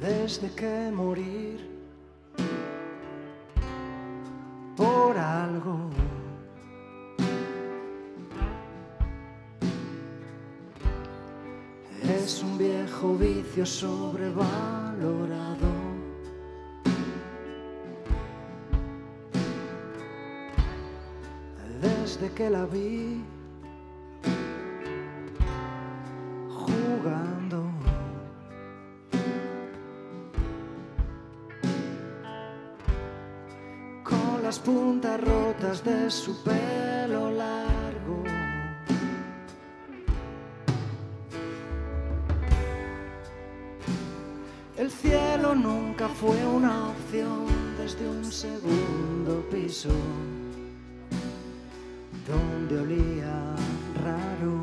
desde que morir por algo. Es un viejo vicio sobrevalorado. Desde que la vi jugando, con las puntas rotas de su pelo largo, el cielo nunca fue una opción desde un segundo piso, donde olía raro.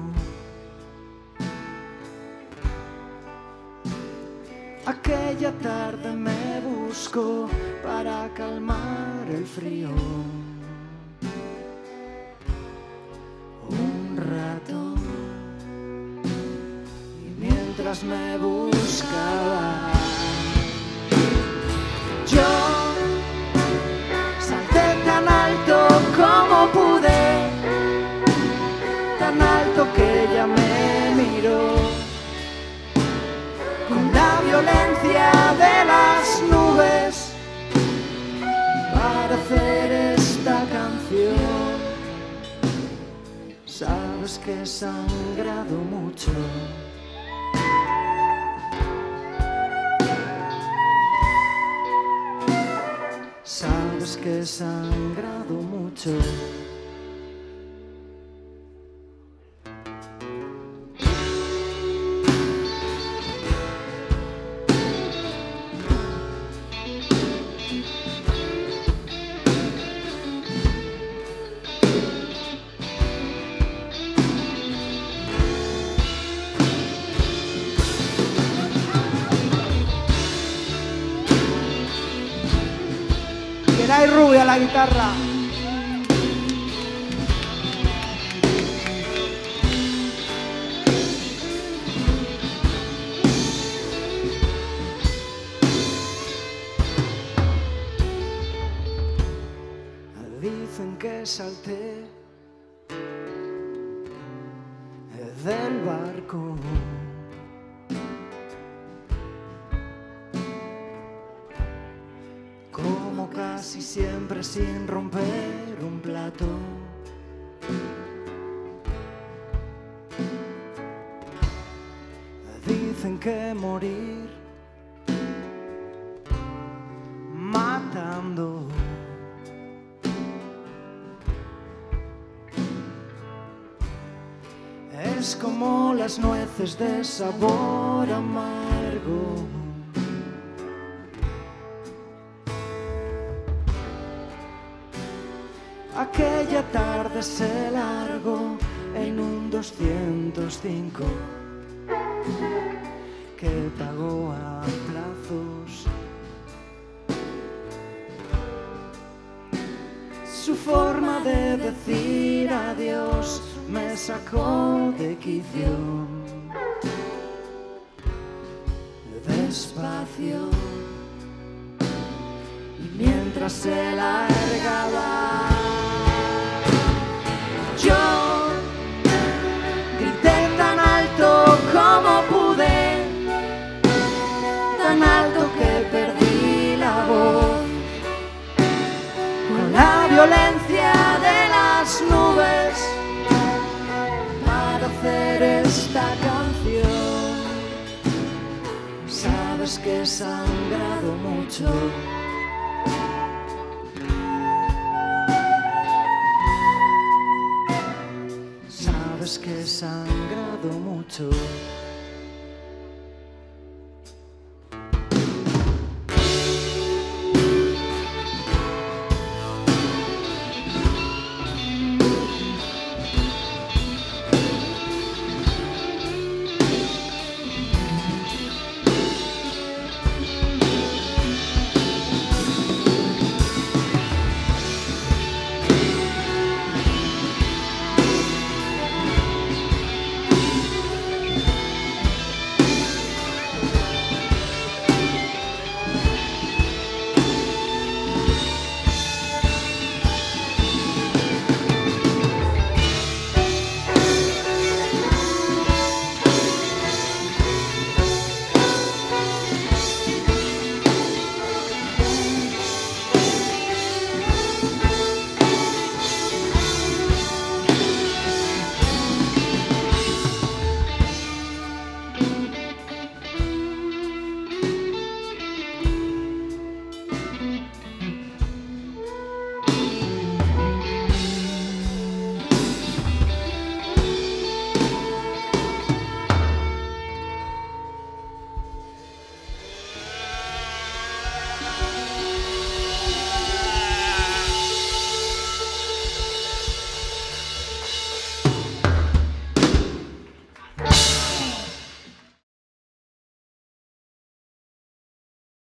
Aquella tarde me buscó para calmar el frío un rato, y mientras me buscaba yo salté tan alto como pude, tan alto que ella me miró con la violencia de las nubes para hacer esta canción. Sabes que he sangrado mucho. Sabes que he sangrado mucho. Hay rubia la guitarra. Dicen que salté del barco. Casi siempre sin romper un plato, dicen que morir matando es como las nueces de sabor amargo. Aquella tarde se largó en un 205 que pagó a plazos. Su forma de decir adiós me sacó de quicio. Despacio, y mientras se largaba yo grité tan alto como pude, tan alto que perdí la voz, con la violencia de las nubes para hacer esta canción. Sabes que he sangrado mucho. Sabes que he sangrado mucho.